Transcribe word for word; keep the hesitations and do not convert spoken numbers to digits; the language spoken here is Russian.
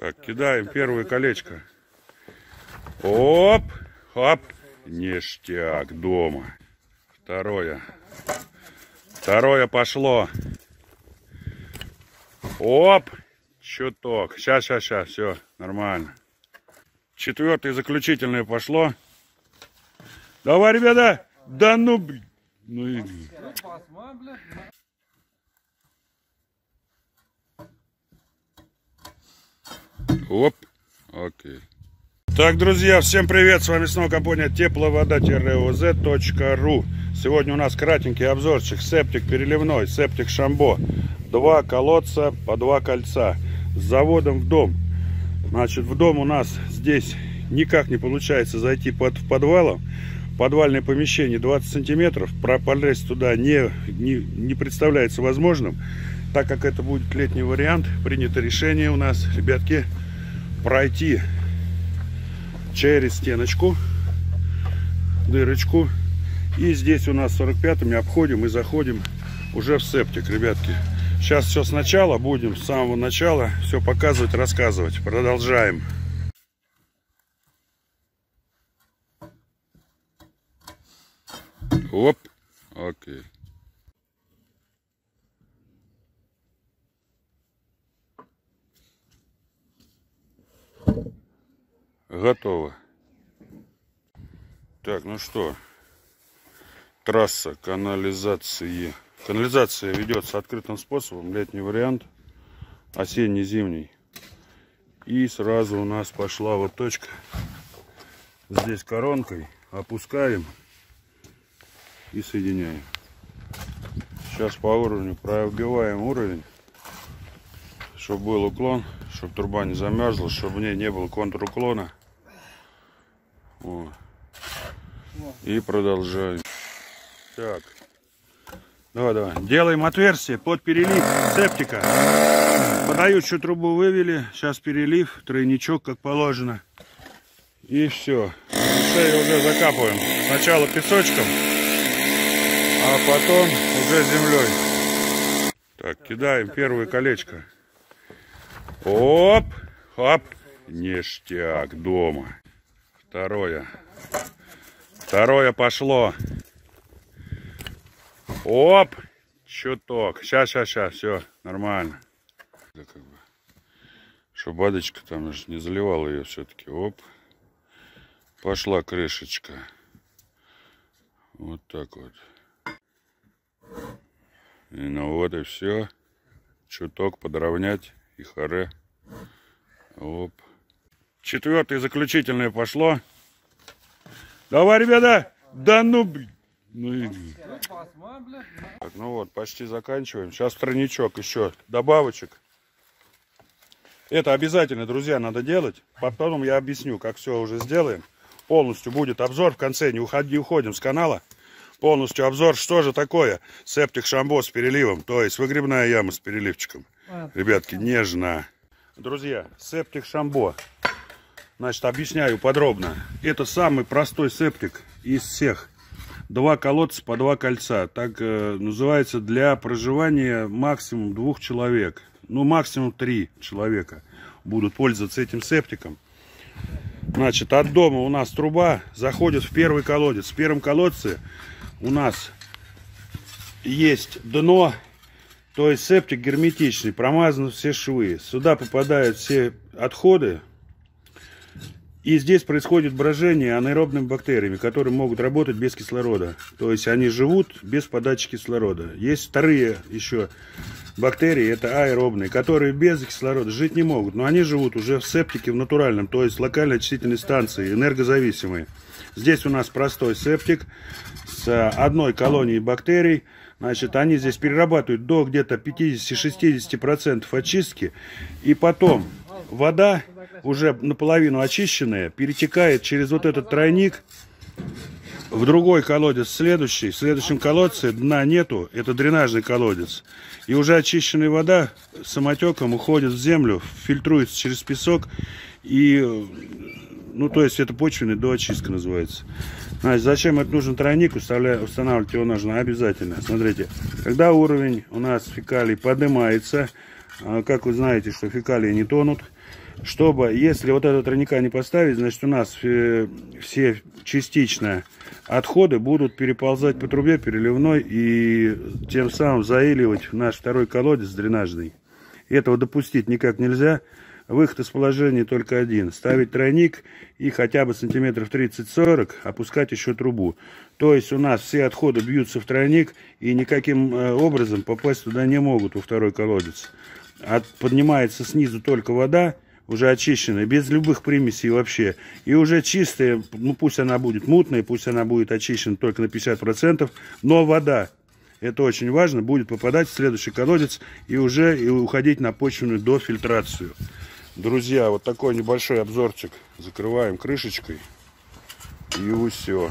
Так, кидаем первое колечко. Оп, оп. Ништяк, дома. Второе. Второе пошло. Оп. Чуток. Сейчас, сейчас, сейчас. Все, нормально. Четвертое заключительное пошло. Давай, ребята. Да ну, блин. Ну и... Оп, окей. Так, друзья, всем привет, с вами снова компания тепловода-оз точка ру. Сегодня у нас кратенький обзорчик. Септик переливной, септик Шамбо. Два колодца по два кольца. С заводом в дом. Значит, в дом у нас здесь никак не получается зайти под подвалом. Подвальное помещение двадцать сантиметров, пролезть туда не, не, не представляется возможным. Так как это будет летний вариант, принято решение у нас, ребятки, пройти через стеночку, дырочку. И здесь у нас сорок пятыми обходим и заходим уже в септик, ребятки. Сейчас все сначала, будем с самого начала все показывать, рассказывать. Продолжаем. Оп, окей. Готово. Так, ну что. Трасса канализации. Канализация ведется открытым способом. Летний вариант. Осенний, зимний. И сразу у нас пошла вот точка. Здесь коронкой. Опускаем. И соединяем. Сейчас по уровню пробиваем уровень, чтобы был уклон, чтобы труба не замерзла, чтобы в ней не было контруклона. Вот. И продолжаем. Так, давай, давай. Делаем отверстие под перелив септика. Подающую трубу вывели, сейчас перелив, тройничок как положено. И все. Шею уже закапываем. Сначала песочком. А потом уже землей. Так, кидаем первое колечко. Оп, оп. Ништяк, дома. Второе. Второе пошло. Оп. Чуток. Сейчас, сейчас, сейчас. Все, нормально. Да, как бы, чтобы водичка там не заливала ее все-таки. Оп. Пошла крышечка. Вот так вот. И ну вот и все. Чуток подровнять и харе. Оп. Четвертое заключительное пошло. Давай, ребята! Да ну блин! Ну и... Так, ну вот, почти заканчиваем. Сейчас тройничок еще добавочек. Это обязательно, друзья, надо делать. Потом я объясню, как все уже сделаем. Полностью будет обзор в конце. Не уходи, уходим с канала. Полностью обзор, что же такое септик Шамбо с переливом, то есть выгребная яма с переливчиком. А, ребятки, нежно. Друзья, септик Шамбо, значит, объясняю подробно. Это самый простой септик из всех. Два колодца по два кольца, так э, называется, для проживания максимум двух человек. Ну, максимум три человека будут пользоваться этим септиком. Значит, от дома у нас труба заходит в первый колодец. В первом колодце у нас есть дно, то есть септик герметичный, промазаны все швы. Сюда попадают все отходы. И здесь происходит брожение анаэробными бактериями, которые могут работать без кислорода. То есть они живут без подачи кислорода. Есть вторые еще бактерии, это аэробные, которые без кислорода жить не могут. Но они живут уже в септике в натуральном, то есть локальной очистительной станции, энергозависимые. Здесь у нас простой септик с одной колонией бактерий. Значит, они здесь перерабатывают до где-то пятидесяти-шестидесяти процентов очистки. И потом вода, уже наполовину очищенная, перетекает через вот этот тройник в другой колодец, следующий. В следующем колодце дна нету, это дренажный колодец. И уже очищенная вода самотеком уходит в землю, фильтруется через песок. И, ну, то есть это почвенная доочистка называется. Значит, зачем это нужен тройник? Устанавливать его нужно обязательно. Смотрите, когда уровень у нас фекалий поднимается, как вы знаете, что фекалии не тонут, чтобы, если вот этого тройника не поставить, значит, у нас э, все частично отходы будут переползать по трубе переливной и тем самым заиливать наш второй колодец дренажный. Этого допустить никак нельзя. Выход из положения только один. Ставить тройник и хотя бы сантиметров тридцать-сорок опускать еще трубу. То есть у нас все отходы бьются в тройник и никаким образом попасть туда не могут во второй колодец. От, поднимается снизу только вода, уже очищенная, без любых примесей вообще. И уже чистая, ну пусть она будет мутная, пусть она будет очищена только на пятьдесят процентов, но вода. Это очень важно, будет попадать в следующий колодец и уже и уходить на почвенную дофильтрацию. Друзья, вот такой небольшой обзорчик. Закрываем крышечкой. И все.